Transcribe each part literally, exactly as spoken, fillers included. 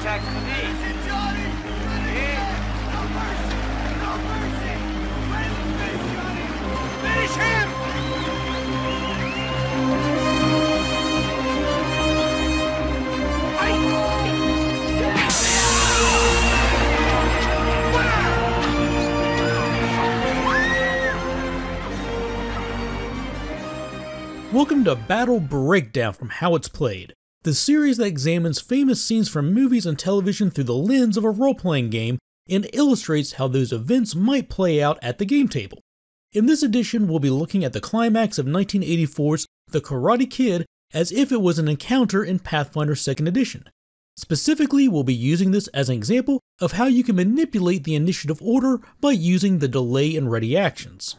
attacks the knee. Johnny! No mercy! No mercy! Finish, Johnny! Finish him! Welcome to Battle Breakdown from How It's Played, the series that examines famous scenes from movies and television through the lens of a role-playing game and illustrates how those events might play out at the game table. In this edition, we'll be looking at the climax of nineteen eighty-four's The Karate Kid as if it was an encounter in Pathfinder second Edition. Specifically, we'll be using this as an example of how you can manipulate the initiative order by using the delay and ready actions.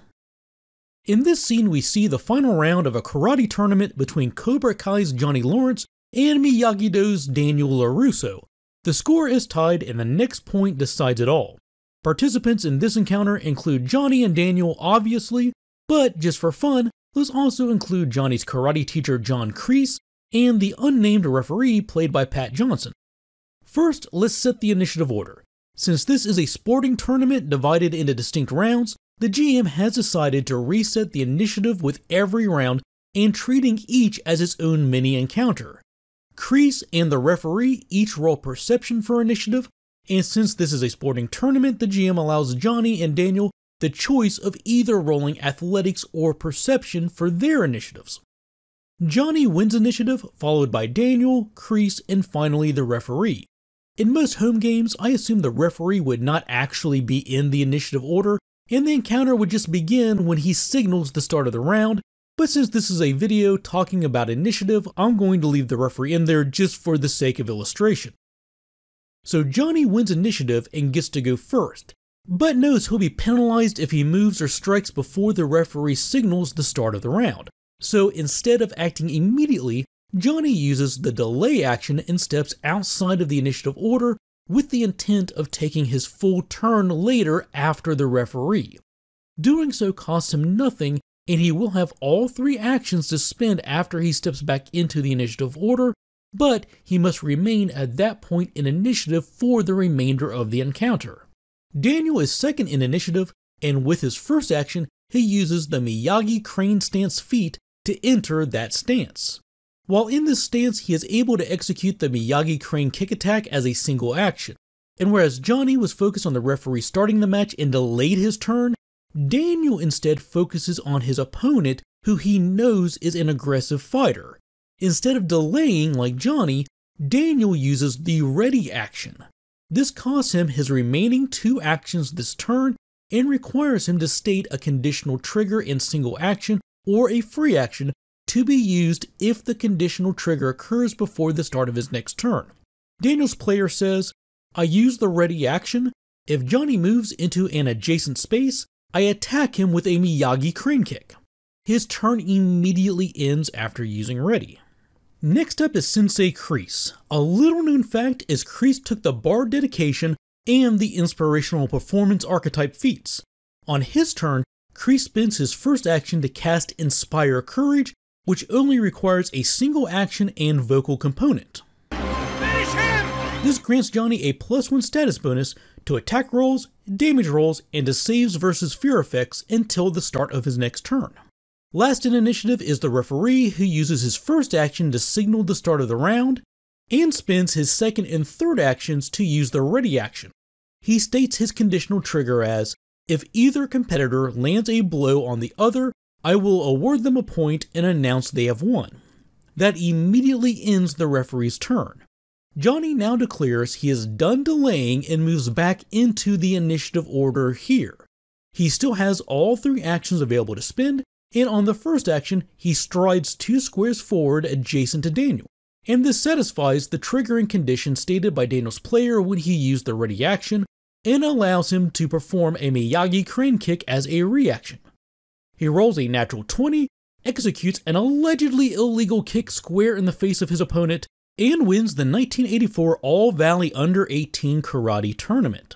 In this scene, we see the final round of a karate tournament between Cobra Kai's Johnny Lawrence and Miyagi-Do's Daniel LaRusso. The score is tied and the next point decides it all. Participants in this encounter include Johnny and Daniel, obviously, but just for fun, let's also include Johnny's karate teacher John Kreese and the unnamed referee played by Pat Johnson. First, let's set the initiative order. Since this is a sporting tournament divided into distinct rounds, the G M has decided to reset the initiative with every round and treating each as its own mini-encounter. Kreese and the referee each roll perception for initiative, and since this is a sporting tournament, the G M allows Johnny and Daniel the choice of either rolling athletics or perception for their initiatives. Johnny wins initiative, followed by Daniel, Kreese, and finally the referee. In most home games, I assume the referee would not actually be in the initiative order, and the encounter would just begin when he signals the start of the round, but since this is a video talking about initiative, I'm going to leave the referee in there just for the sake of illustration. So Johnny wins initiative and gets to go first, but knows he'll be penalized if he moves or strikes before the referee signals the start of the round. So instead of acting immediately, Johnny uses the delay action and steps outside of the initiative order, with the intent of taking his full turn later after the referee. Doing so costs him nothing, and he will have all three actions to spend after he steps back into the initiative order, but he must remain at that point in initiative for the remainder of the encounter. Daniel is second in initiative, and with his first action, he uses the Miyagi Crane Stance feat to enter that stance. While in this stance, he is able to execute the Miyagi crane kick attack as a single action, and whereas Johnny was focused on the referee starting the match and delayed his turn, Daniel instead focuses on his opponent, who he knows is an aggressive fighter. Instead of delaying like Johnny, Daniel uses the ready action. This costs him his remaining two actions this turn and requires him to state a conditional trigger in single action or a free action to be used if the conditional trigger occurs before the start of his next turn. Daniel's player says, "I use the ready action. If Johnny moves into an adjacent space, I attack him with a Miyagi crane kick." His turn immediately ends after using ready. Next up is Sensei Kreese. A little known fact is Kreese took the Bard dedication and the inspirational performance archetype feats. On his turn, Kreese spends his first action to cast Inspire Courage, which only requires a single action and vocal component. Finish him! This grants Johnny a plus one status bonus to attack rolls, damage rolls, and to saves versus fear effects until the start of his next turn. Last in initiative is the referee, who uses his first action to signal the start of the round, and spends his second and third actions to use the ready action. He states his conditional trigger as, "If either competitor lands a blow on the other, I will award them a point and announce they have won." That immediately ends the referee's turn. Johnny now declares he is done delaying and moves back into the initiative order here. He still has all three actions available to spend, and on the first action, he strides two squares forward adjacent to Daniel, and this satisfies the triggering condition stated by Daniel's player when he used the ready action, and allows him to perform a Miyagi crane kick as a reaction. He rolls a natural twenty, executes an allegedly illegal kick square in the face of his opponent, and wins the nineteen eighty-four All-Valley Under eighteen Karate Tournament.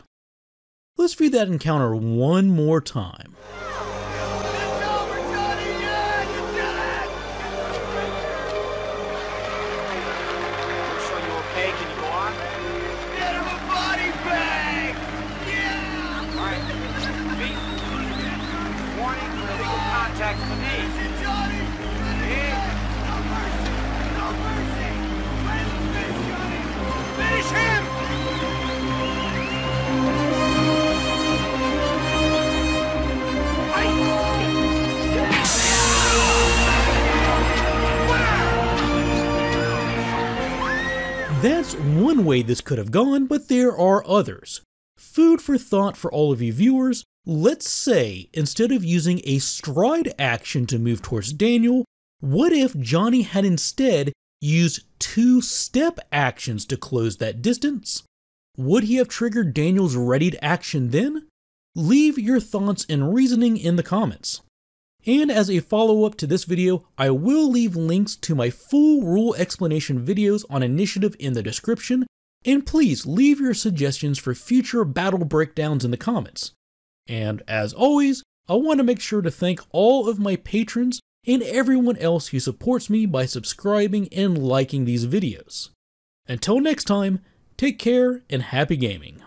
Let's view that encounter one more time. It's over, Johnny! Yeah, you did it! Are you okay? Can you go on? That's one way this could have gone, but there are others. Food for thought for all of you viewers. Let's say, instead of using a stride action to move towards Daniel, what if Johnny had instead used two step actions to close that distance? Would he have triggered Daniel's readied action then? Leave your thoughts and reasoning in the comments. And as a follow-up to this video, I will leave links to my full rule explanation videos on initiative in the description, and please leave your suggestions for future battle breakdowns in the comments. And as always, I want to make sure to thank all of my patrons and everyone else who supports me by subscribing and liking these videos. Until next time, take care and happy gaming.